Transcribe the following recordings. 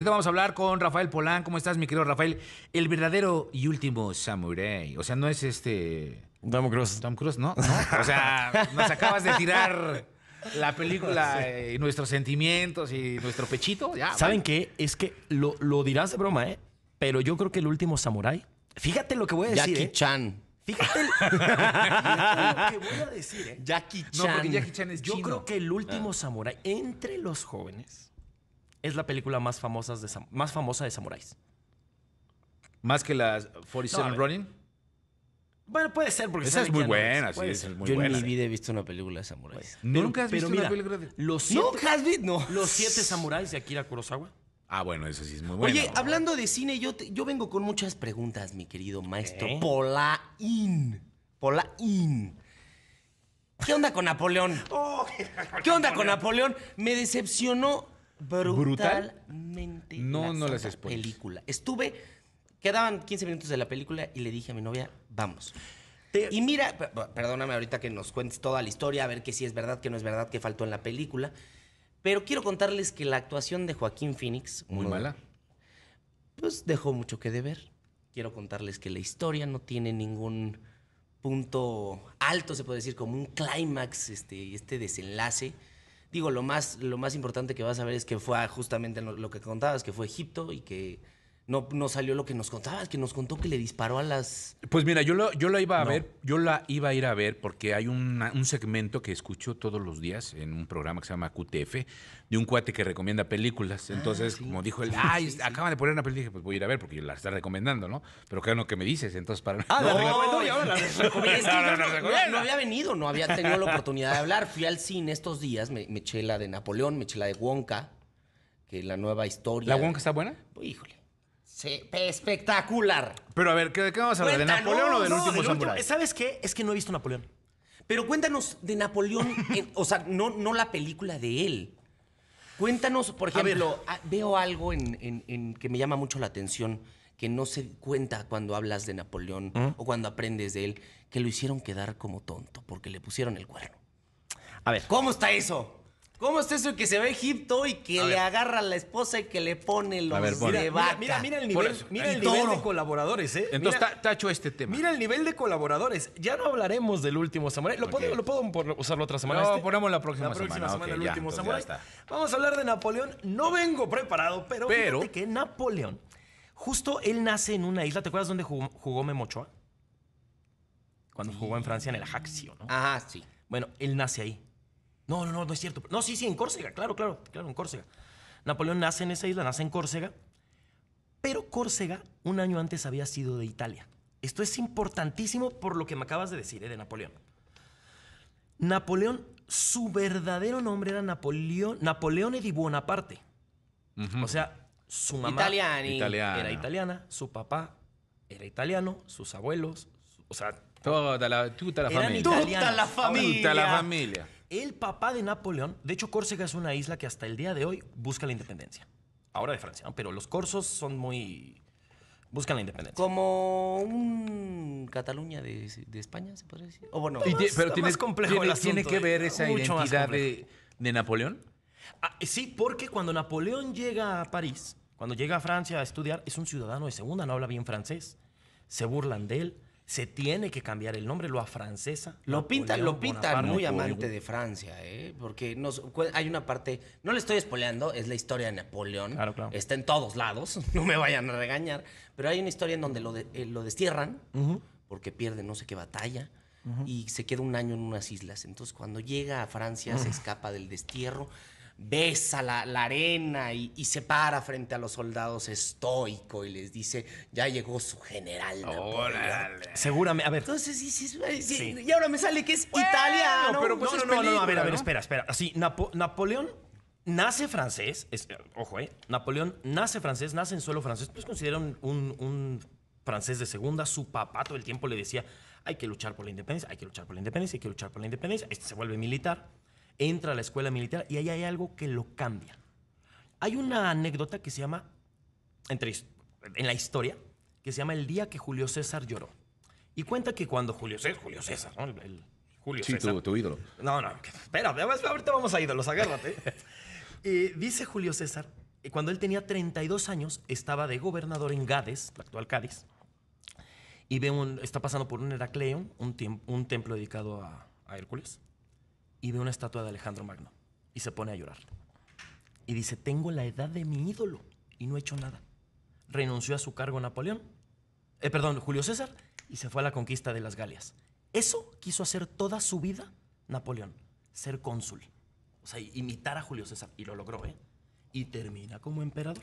Vamos a hablar con Rafael Poulain. ¿Cómo estás, mi querido Rafael? El verdadero y último samurái. O sea, no es Tom Cruise. Tom Cruise, ¿no? O sea, nos acabas de tirar la película y nuestros sentimientos y nuestro pechito. Ya, ¿saben qué? Es que lo dirás de broma, ¿eh? Pero yo creo que el último samurái... Fíjate lo que voy a decir, Jackie Chan. Fíjate lo que voy a decir, ¿eh? Jackie Chan. No, porque Jackie Chan es chino. Yo creo que el último samurái, entre los jóvenes... es la película más famosa de samuráis. ¿Más que las 47 Ronin? Bueno, puede ser, porque esa es muy buena. Sí, es muy buena. Yo en mi vida he visto una película de samuráis. ¿Nunca has visto una película de...? ¿Nunca has visto? No. Los 7 samuráis de Akira Kurosawa. Ah, bueno, eso sí es muy bueno. Oye, hablando de cine, yo vengo con muchas preguntas, mi querido maestro Poulain. Poulain. ¿Qué onda con Napoleón? ¿Qué onda con Napoleón? Me decepcionó brutalmente. No les spoilers. Película. Quedaban 15 minutos de la película y le dije a mi novia, vamos. Y mira, perdóname ahorita que nos cuentes toda la historia, a ver que si es verdad, que no es verdad, que faltó en la película. Pero quiero contarles que la actuación de Joaquín Phoenix... Muy mala. Pues dejó mucho que deber. Quiero contarles que la historia no tiene ningún punto alto, se puede decir, como un clímax, este desenlace. Digo, lo más importante que vas a ver es que fue justamente lo que contabas, que fue Egipto y que no salió lo que nos contabas, que nos contó que le disparó a las... Pues mira, yo la iba a ir a ver porque hay un segmento que escucho todos los días en un programa que se llama QTF, de un cuate que recomienda películas. Entonces, como dijo él, acaban de poner una película, dije, pues voy a ir a ver porque la está recomendando, ¿no? Pero claro, ¿qué me dices? Entonces, para... No había venido, no había tenido la oportunidad de hablar. Fui al cine estos días, me eché la de Napoleón, me eché la de Wonka, que la nueva historia... ¿La Wonka está buena? Híjole. Sí, espectacular. Pero a ver, ¿qué vamos a hablar? Cuéntanos, ¿de Napoleón o del último samurái? ¿Sabes qué? Es que no he visto Napoleón. Pero cuéntanos de Napoleón, o sea, no la película de él. Cuéntanos, por ejemplo, veo algo en que me llama mucho la atención, que no se cuenta cuando hablas de Napoleón o cuando aprendes de él, que lo hicieron quedar como tonto porque le pusieron el cuerno. A ver. ¿Cómo está eso? ¿Cómo está eso que se va a Egipto y que le agarra a la esposa y que le pone los de vaca? Mira el nivel, de colaboradores, ¿eh? Entonces, tacho este tema. Mira el nivel de colaboradores. Ya no hablaremos del último samurái. ¿Lo puedo usarlo otra semana? No, ponemos la próxima semana el último samurái. Vamos a hablar de Napoleón. No vengo preparado, pero fíjate que Napoleón, justo él nace en una isla. ¿Te acuerdas dónde jugó Memo Ochoa? Cuando jugó en Francia, en el Ajaccio, ¿no? Ah, sí. Bueno, él nace ahí. No es cierto. No, sí, en Córcega, claro, en Córcega. Napoleón nace en esa isla, nace en Córcega, pero Córcega un año antes había sido de Italia. Esto es importantísimo por lo que me acabas de decir, de Napoleón. Napoleón, su verdadero nombre era Napoleone di Buonaparte. O sea, su mamá era italiana, su papá era italiano, sus abuelos, o sea... Toda la familia. El papá de Napoleón, de hecho Córcega es una isla que hasta el día de hoy busca la independencia. Ahora de Francia, ¿no? Pero los corsos son muy... buscan la independencia. Como un Cataluña de España, se podría decir. O bueno, pero ¿tiene que ver esa identidad de Napoleón? Ah, sí, porque cuando Napoleón llega a París, cuando llega a Francia a estudiar, es un ciudadano de segunda, no habla bien francés, se burlan de él. Se tiene que cambiar el nombre, lo afrancesa. Lo pintan muy amante de Francia, ¿eh? Porque hay una parte... No le estoy spoileando, es la historia de Napoleón. Claro. Está en todos lados, no me vayan a regañar. Pero hay una historia en donde lo destierran, porque pierde no sé qué batalla, y se queda un año en unas islas. Entonces, cuando llega a Francia, se escapa del destierro, besa la arena y se para frente a los soldados estoico y les dice, ya llegó su general. Seguramente, a ver. Entonces, sí. Y ahora me sale que es italiano. No, pero pues a ver, espera. Así, Napoleón nace francés, ojo, Napoleón nace francés, nace en suelo francés, pues considera un francés de segunda. Su papá todo el tiempo le decía, hay que luchar por la independencia. Este se vuelve militar. Entra a la escuela militar y ahí hay algo que lo cambia. Hay una anécdota que se llama, en la historia, que se llama el día que Julio César lloró. Y cuenta que cuando Julio César, ¿no? Julio César. Sí, tu ídolo. No, espera, ahorita vamos a ídolos, agárrate. Dice Julio César cuando él tenía 32 años, estaba de gobernador en Gades, la actual Cádiz, y ve está pasando por un Heracleón, un templo dedicado a Hércules, y ve una estatua de Alejandro Magno, y se pone a llorar. Y dice, tengo la edad de mi ídolo, y no he hecho nada. Renunció a su cargo Napoleón, Julio César, y se fue a la conquista de las Galias. Eso quiso hacer toda su vida Napoleón, ser cónsul. O sea, imitar a Julio César, y lo logró, ¿eh? Y termina como emperador.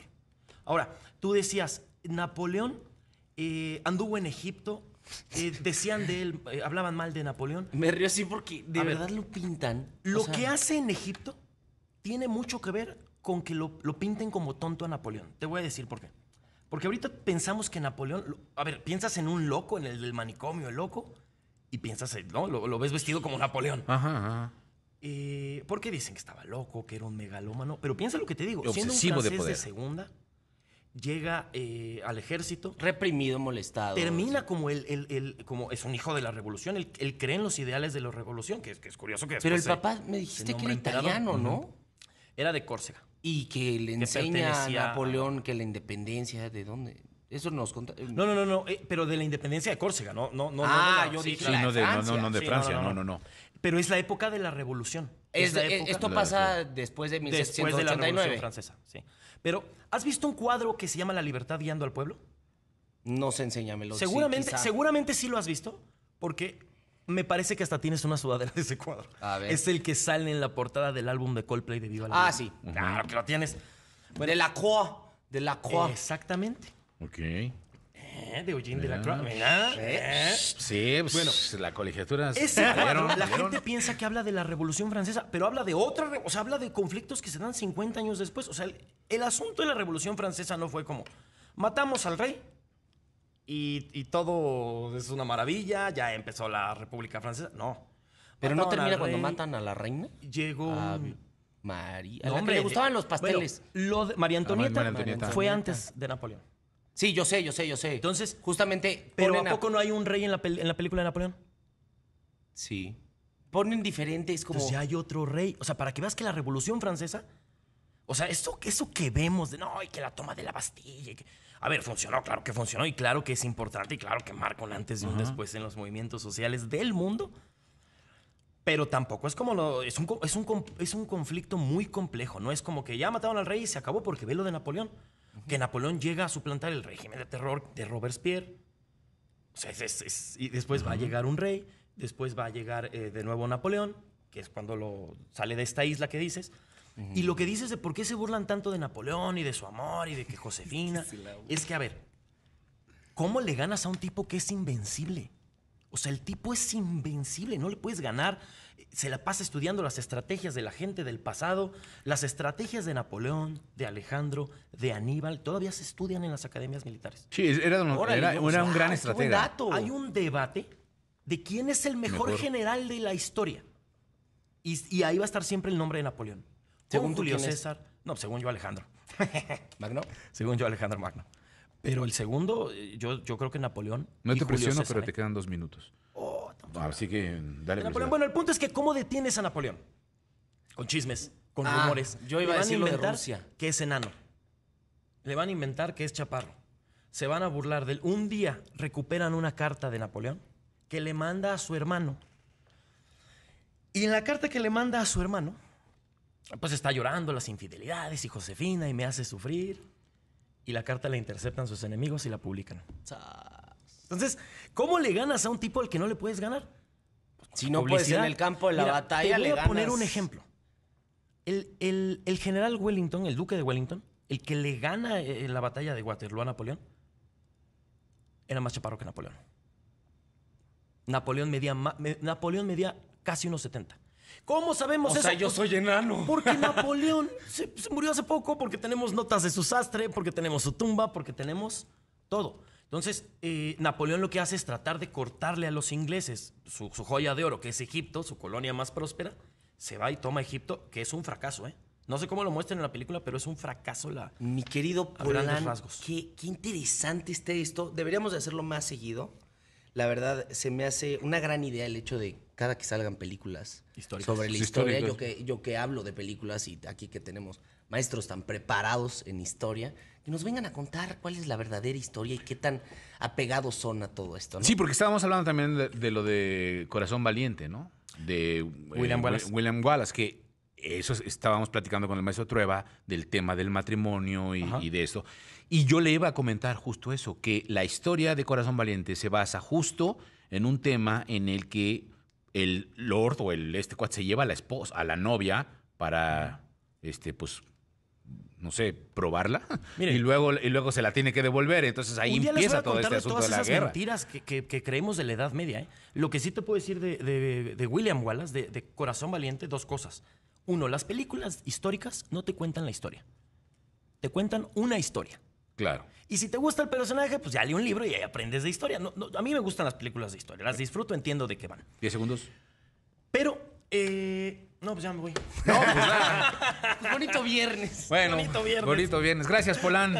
Ahora, tú decías, Napoleón anduvo en Egipto, decían de él, hablaban mal de Napoleón. Me río así porque de verdad lo pintan. Lo que hace en Egipto tiene mucho que ver con que lo pinten como tonto a Napoleón. Te voy a decir por qué. Porque ahorita pensamos que Napoleón... piensas en un loco, en el del manicomio, el loco, y piensas, ¿no? Lo ves vestido como Napoleón. Ajá, ajá. Porque dicen que estaba loco, que era un megalómano. Pero piensa lo que te digo. Obsesivo, siendo un francés de segunda, llega al ejército. Reprimido, molestado. Termina como como es un hijo de la revolución. Él cree en los ideales de la revolución, que es curioso que después... Pero el papá, me dijiste que era italiano, ¿no? Era de Córcega. Y que le enseña a Napoleón que la independencia, ¿de dónde? Eso nos contó. No, pero de la independencia de Córcega, no. Ah, yo dije de Francia, no. Pero es la época de la revolución. Esto pasa después de 1789. Después de la revolución francesa, sí. Pero, ¿has visto un cuadro que se llama La libertad guiando al pueblo? No sé, enséñamelo. Seguramente sí lo has visto, porque me parece que hasta tienes una sudadera de ese cuadro. A ver. Es el que sale en la portada del álbum de Coldplay de Viva la Vida. Ah, sí. Claro que lo tienes. Bueno, Delacroix. Exactamente. Ok. De Eugene Delacroix. Sí, pues bueno, la colegiatura... La gente piensa que habla de la Revolución Francesa, pero habla de otra... O sea, habla de conflictos que se dan 50 años después. O sea, el asunto de la Revolución Francesa no fue como... Matamos al rey... Y todo es una maravilla, ya empezó la República Francesa. No. Pero no termina cuando matan a la reina. Llegó María. No, hombre, le gustaban los pasteles. Bueno, María Antonieta fue antes de Napoleón. Sí, yo sé. Entonces, justamente. Pero ¿a poco no hay un rey en la película de Napoleón? Sí. Ponen diferentes como. Entonces ya hay otro rey. O sea, para que veas que la Revolución Francesa. O sea, eso que vemos de no, y que la toma de la Bastilla. Y que... A ver, funcionó, claro que funcionó, y claro que es importante, y claro que marca un antes y un después en los movimientos sociales del mundo. Pero tampoco es como es un conflicto muy complejo. No es como que ya mataron al rey y se acabó, porque ve lo de Napoleón. Que Napoleón llega a suplantar el régimen de terror de Robespierre. O sea, y después va a llegar un rey, después va a llegar de nuevo Napoleón, que es cuando sale de esta isla que dices. Y lo que dices de por qué se burlan tanto de Napoleón y de su amor y de que Josefina... Es que, a ver, ¿cómo le ganas a un tipo que es invencible? O sea, el tipo es invencible, no le puedes ganar. Se la pasa estudiando las estrategias de la gente del pasado, las estrategias de Napoleón, de Alejandro, de Aníbal. Todavía se estudian en las academias militares. Sí, era un gran estratega. Hay un debate de quién es el mejor general de la historia. Y ahí va a estar siempre el nombre de Napoleón. Según Julio César. No, según yo, Alejandro. ¿Magno? Según yo, Alejandro Magno. Pero el segundo, yo creo que Napoleón. No te presiono, pero te quedan 2 minutos. Oh, así que dale. Napoleón. Bueno, el punto es que ¿cómo detienes a Napoleón? Con chismes, con rumores. Yo iba a decir lo de Rusia. Que es enano. Le van a inventar que es chaparro. Se van a burlar de él. Un día recuperan una carta de Napoleón que le manda a su hermano. Y en la carta que le manda a su hermano, pues está llorando las infidelidades y Josefina y me hace sufrir. Y la carta la interceptan sus enemigos y la publican. Entonces, ¿cómo le ganas a un tipo al que no le puedes ganar? Pues si no puedes en el campo de la batalla, le ganas. Te voy a poner un ejemplo. El general Wellington, el duque de Wellington, el que le gana en la batalla de Waterloo a Napoleón, era más chaparro que Napoleón. Napoleón medía casi unos 70. ¿Cómo sabemos eso? O sea, yo soy enano. Porque Napoleón se murió hace poco, porque tenemos notas de su sastre, porque tenemos su tumba, porque tenemos todo. Entonces, Napoleón lo que hace es tratar de cortarle a los ingleses su joya de oro, que es Egipto, su colonia más próspera. Se va y toma Egipto, que es un fracaso, ¿eh? No sé cómo lo muestran en la película, pero es un fracaso Mi querido Poulain, qué interesante está esto. Deberíamos de hacerlo más seguido. La verdad, se me hace una gran idea el hecho de cada que salgan películas históricas. Sobre la historia. Yo que hablo de películas y aquí que tenemos maestros tan preparados en historia, que nos vengan a contar cuál es la verdadera historia y qué tan apegados son a todo esto, ¿no? Sí, porque estábamos hablando también de lo de Corazón Valiente, ¿no? De William Wallace. William Wallace, que eso estábamos platicando con el maestro Trueba del tema del matrimonio y de esto. Y yo le iba a comentar justo eso, que la historia de Corazón Valiente se basa justo en un tema en el que el lord o este cuate se lleva a la esposa, a la novia, para, pues, no sé, probarla. Miren, y luego se la tiene que devolver. Entonces ahí empieza todo este asunto de la guerra. Mentiras que creemos de la Edad Media, ¿eh? Lo que sí te puedo decir de William Wallace, de Corazón Valiente, dos cosas. Uno, las películas históricas no te cuentan la historia. Te cuentan una historia. Claro. Y si te gusta el personaje, pues ya lee un libro y ahí aprendes de historia. No, a mí me gustan las películas de historia. Las disfruto, entiendo de qué van. 10 segundos. Pero, no, pues ya me voy. No, pues nada. Pues bonito viernes. Bueno, bonito viernes. Gracias, Poulain.